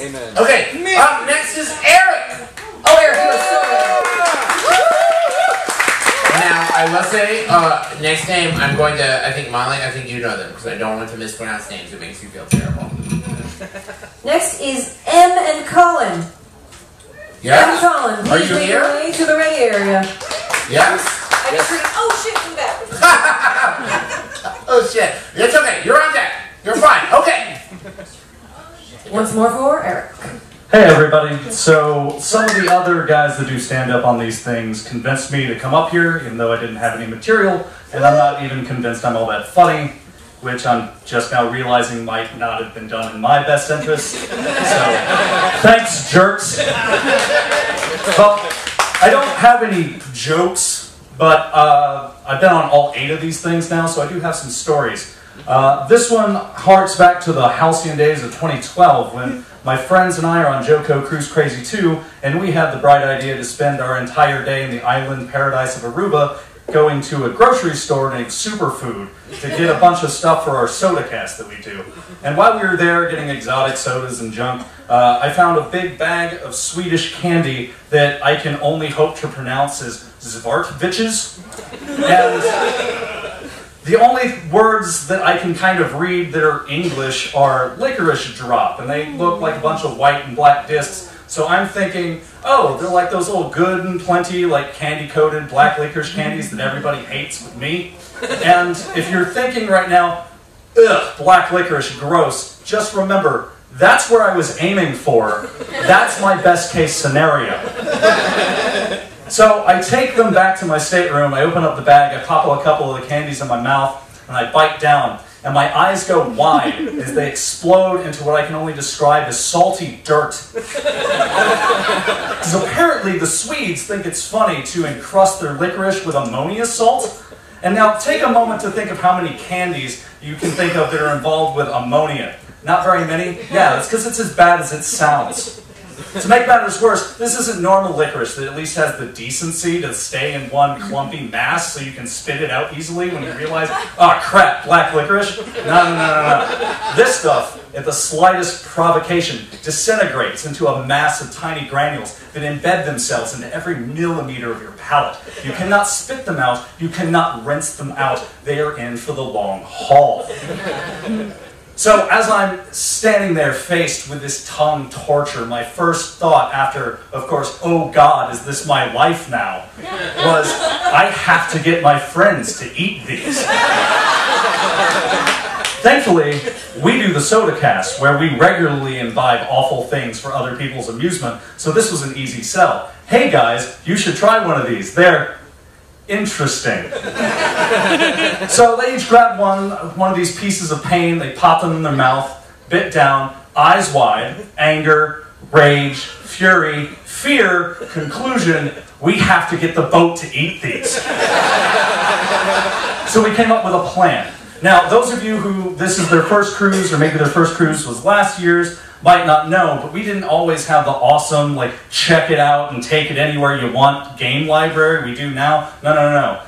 Yes. Amen. Okay. Amen. Up next is Erik. Oh, Erik, you are so good. Now, I will say, next name, I'm going to, I think, Molly, I think you know them, because I don't want to mispronounce names. It makes you feel terrible. Next is M and Colin. Yes. Colin, are you here? Way to the Ray area. Yes. I yes. Just oh shit, I'm back. Oh shit. That's okay. You're on deck. You're fine. Okay. Once more for Erik. Hey everybody. So some of the other guys that do stand up on these things convinced me to come up here, even though I didn't have any material, and I'm not even convinced I'm all that funny, which I'm just now realizing might not have been done in my best interest. So, thanks, jerks. Well, I don't have any jokes, but I've been on all 8 of these things now, so I do have some stories. This one harks back to the halcyon days of 2012, when my friends and I are on JoCo Cruise Crazy 2, and we had the bright idea to spend our entire day in the island paradise of Aruba going to a grocery store named Superfood to get a bunch of stuff for our soda cast that we do. And while we were there getting exotic sodas and junk, I found a big bag of Swedish candy that I can only hope to pronounce as Zvartviches. And the only words that I can kind of read that are English are licorice drop, and they look like a bunch of white and black discs. So I'm thinking, oh, they're like those little Good and Plenty, like candy-coated black licorice candies that everybody hates with me. And if you're thinking right now, ugh, black licorice, gross, just remember, that's where I was aiming for. That's my best-case scenario. So I take them back to my stateroom, I open up the bag, I pop a couple of the candies in my mouth, and I bite down. And my eyes go wide as they explode into what I can only describe as salty dirt. Because apparently the Swedes think it's funny to encrust their licorice with ammonia salt. And now take a moment to think of how many candies you can think of that are involved with ammonia. Not very many? Yeah, that's because it's as bad as it sounds. To make matters worse, this isn't normal licorice that at least has the decency to stay in one clumpy mass so you can spit it out easily when you realize, oh crap, black licorice? No, no, no, no, no. This stuff, at the slightest provocation, disintegrates into a mass of tiny granules that embed themselves into every millimeter of your palate. You cannot spit them out, you cannot rinse them out. They are in for the long haul. So as I'm standing there faced with this tongue torture, my first thought after, of course, oh God, is this my life now, was I have to get my friends to eat these. Thankfully, we do the soda cast, where we regularly imbibe awful things for other people's amusement, so this was an easy sell. Hey guys, you should try one of these. They're interesting. So they each grabbed one of these pieces of pain, they popped them in their mouth, bit down, eyes wide, anger, rage, fury, fear, conclusion, we have to get the boat to eat these. So we came up with a plan. Now, those of you who this is their first cruise, or maybe their first cruise was last year's, might not know, but we didn't always have the awesome, like, check it out and take it anywhere you want game library we do now. No, no, no.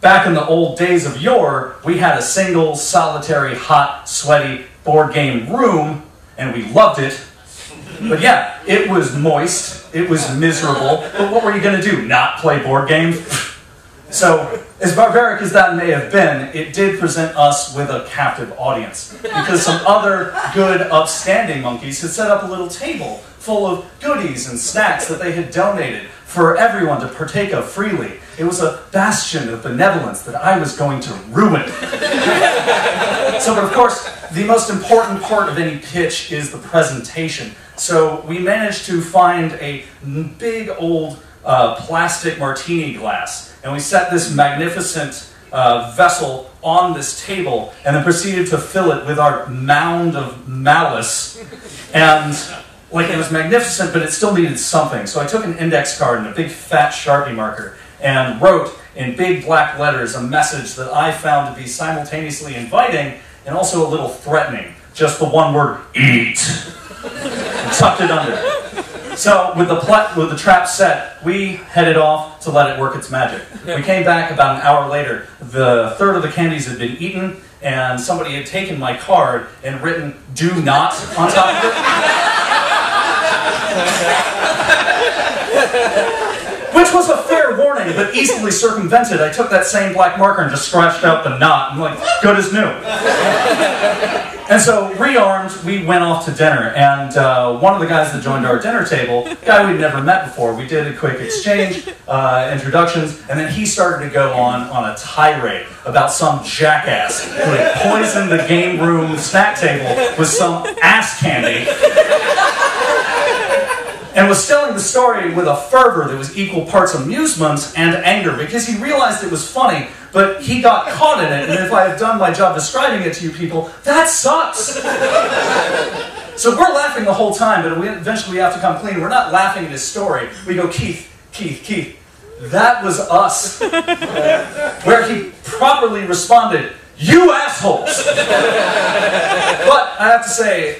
Back in the old days of yore, we had a single, solitary, hot, sweaty board game room, and we loved it. But yeah, it was moist, it was miserable, but what were you going to do, not play board games? So, as barbaric as that may have been, it did present us with a captive audience, because some other good, upstanding monkeys had set up a little table full of goodies and snacks that they had donated for everyone to partake of freely. It was a bastion of benevolence that I was going to ruin. So, but of course, the most important part of any pitch is the presentation. So, we managed to find a big old plastic martini glass, and we set this magnificent vessel on this table and then proceeded to fill it with our mound of malice. And like, it was magnificent, but it still needed something. So I took an index card and a big fat Sharpie marker and wrote in big black letters a message that I found to be simultaneously inviting and also a little threatening. Just the one word, eat, and tucked it under. So, with the trap set, we headed off to let it work its magic. We came back about an hour later. The third of the candies had been eaten, and somebody had taken my card and written, do not, on top of it. Which was a fair warning, but easily circumvented. I took that same black marker and just scratched out the knot. I'm like, good as new. And so, rearmed, we went off to dinner. And one of the guys that joined our dinner table, a guy we'd never met before, we did a quick exchange, introductions, and then he started to go on a tirade about some jackass who had poisoned the game room snack table with some ass candy. And was telling the story with a fervor that was equal parts amusement and anger, because he realized it was funny, but he got caught in it, and if I have done my job describing it to you people, that sucks! So we're laughing the whole time, but eventually we have to come clean. We're not laughing at his story. We go, Keith, Keith, Keith, that was us. Where he properly responded, you assholes! But I have to say,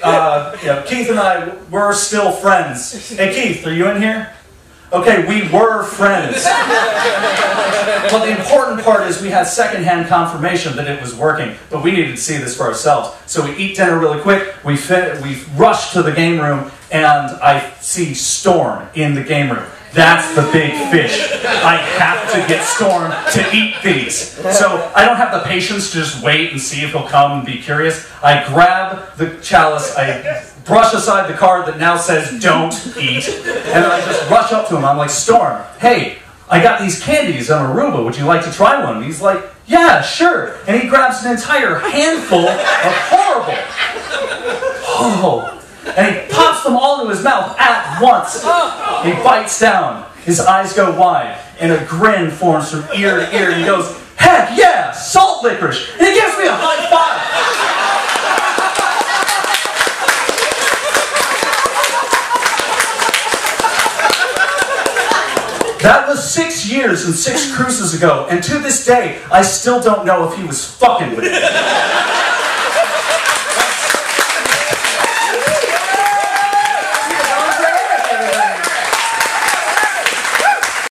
Keith and I were still friends. Hey Keith, are you in here? Okay, we were friends. But the important part is we had secondhand confirmation that it was working, but we needed to see this for ourselves. So we eat dinner really quick, we rush to the game room, and I see Storm in the game room. That's the big fish. I have to get Storm to eat these. So I don't have the patience to just wait and see if he'll come and be curious. I grab the chalice, I brush aside the card that now says don't eat, and I just rush up to him. I'm like, Storm, hey, I got these candies on Aruba. Would you like to try one? And he's like, yeah, sure. And he grabs an entire handful of horrible. Oh. And he pops them all into his mouth at once. He bites down. His eyes go wide. And a grin forms from ear to ear. And he goes, heck yeah, salt licorice. And he gives me a high five. That was 6 years and 6 cruises ago. And to this day, I still don't know if he was fucking with me.